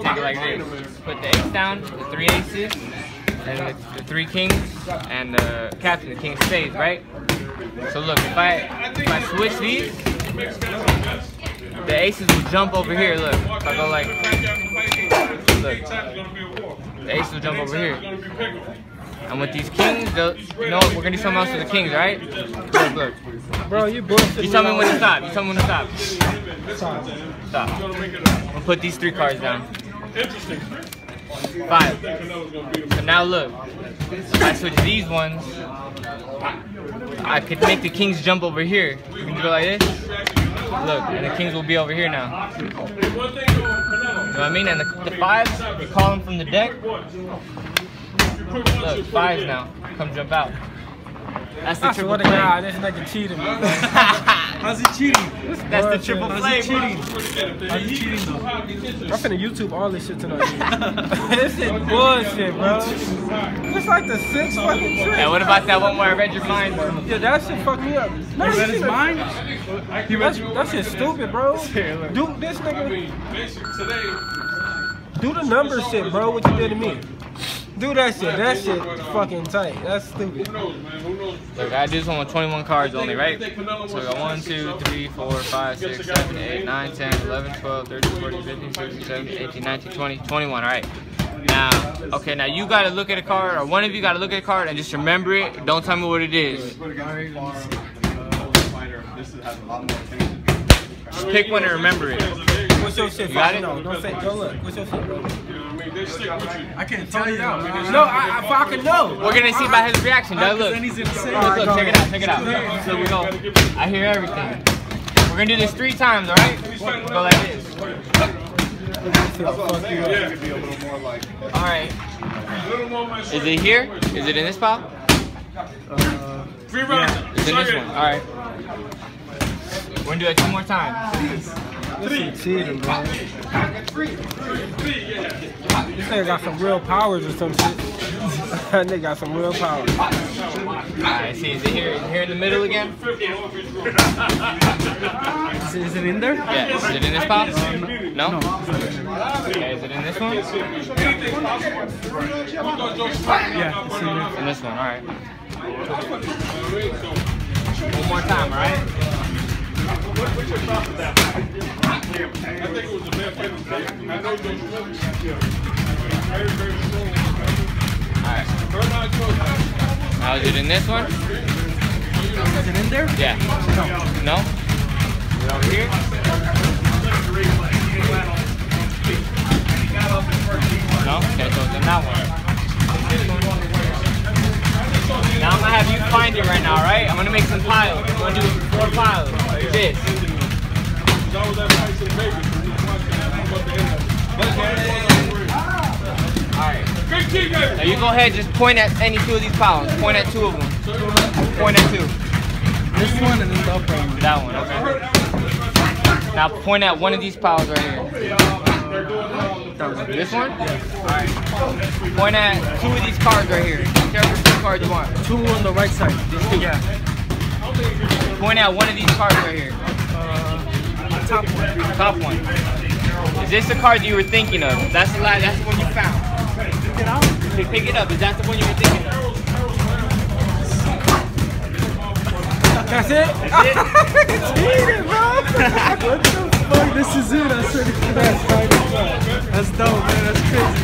Take it like this. Put the ace down, the three aces, and the three kings, and the captain, the king stays, right? So look, if I switch these, the aces will jump over here. Look, if I go like, look, the aces will jump over here. And with these kings, you know, we're gonna do something else with the kings, right? Look, look. Bro, you bullshit. You tell me when to stop. You tell me when to stop. Stop. I'm gonna put these three cards down. Interesting. 5. So now look, if I switch these ones, I could make the kings jump over here. You can go like this. Look, and the kings will be over here now. You know what I mean? And the 5s, you call them from the deck. Look, 5s now. Come jump out. That's the triple play. God, this nigga cheating. How's he cheating? That's the triple play. How's he cheating? How's he cheating though? I'm finna YouTube all this shit tonight. This is bullshit, bro. It's like the 6th fucking trick. And what about that one where I read your mind? Yeah, that shit fucked me up. No, you read his mind? That shit's stupid, bro. Dude, this nigga. Do the number shit, bro, what you did to me. Do that shit. That shit fucking tight. That's stupid. Look, I do this one with 21 cards only, right? So we got 1, 2, 3, 4, 5, 6, 7, 8, 9, 10, 11, 12, 13, 14, 15, 16, 17, 18, 19, 20, 21, all right? Now, okay, now you got to look at a card, or one of you got to look at a card and just remember it. Don't tell me what it is. Just pick one and remember it. What's your shit? You got it? No, don't say, don't look. What's your shit, bro? I can't tell you. No, I can know. We're gonna see by his reaction. Now look, look, check it out, check it out. So we go. I hear everything. We're gonna do this 3 times, all right? Go like this. All right. Is it here? Is it in this pile? Yeah, it's in this one. All right. We're gonna do it 2 more times. This cheating, bro. This nigga got some real powers or some shit. That nigga got some real powers. Alright, see, is it here? Is it here in the middle again? Is it in there? Yeah, is it in this box? No? Okay, is it in this one? Yeah, it's in this one, alright. One more time, alright? What's your thoughts on that? I think it was a bad play. I know Joe Schwartz is here. Very, very strong. Alright. Now is it in this one? Is it in there? Yeah. No? No? Here? No? Okay, so it's in that one. Now I'm going to have you find it right now, right? I'm going to make some piles. I'm going to do 4 piles. This. Alright. Now you go ahead, just point at any 2 of these piles. Point at 2 of them. Point at 2. This one and this upper one. That one, okay. Now point at one of these piles right here. This one? Alright. Point at 2 of these cards right here. Whichever 2 cards you want. 2 on the right side. These 2. Yeah. Point out one of these cards right here. Top one. Top one. Is this the card you were thinking of? That's the last. That's the one you found. Pick it up. Pick it up. Is that the one you were thinking of? That's it. That's it. Cheated, bro. What the fuck? This is it. I said it. That's dope, man. That's crazy.